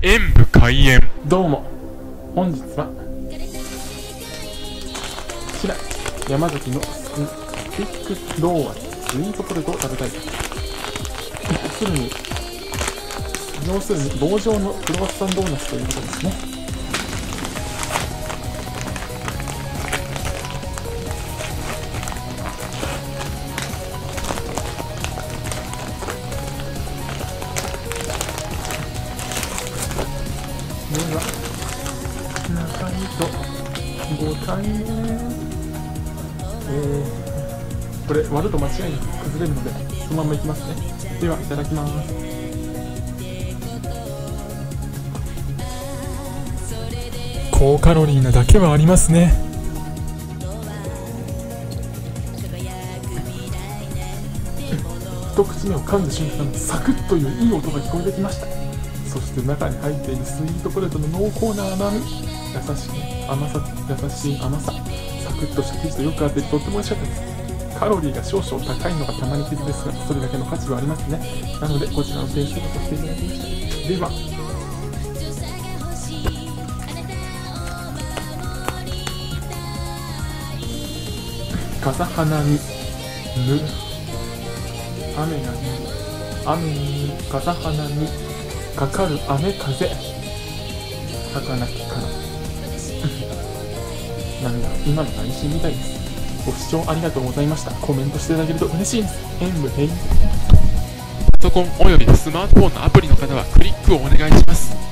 演武開演。どうも、本日はこちら山崎のスティックローアスイートポテトを食べたい。要するに棒状のクロワッサンドーナツということですね。では中身とご対面、これ割ると間違いなく崩れるのでそのままいきますね。ではいただきます。高カロリーなだけはありますね。一口目を噛んだ瞬間サクッといういい音が聞こえてきました。そして中に入っているスイートポテトの濃厚な甘み、優しい甘さ、サクッとした生地とよく合っていてとっても美味しかったです。カロリーが少々高いのがたまに傷ですが、それだけの価値はありますね。なのでこちらの点数とさせていただきました。では風花にぬ雨が雨に風花にかかる雨風儚きから涙今の配信みたいです。ご視聴ありがとうございました。コメントしていただけると嬉しいです。演武閉演。パソコンおよびスマートフォンのアプリの方はクリックをお願いします。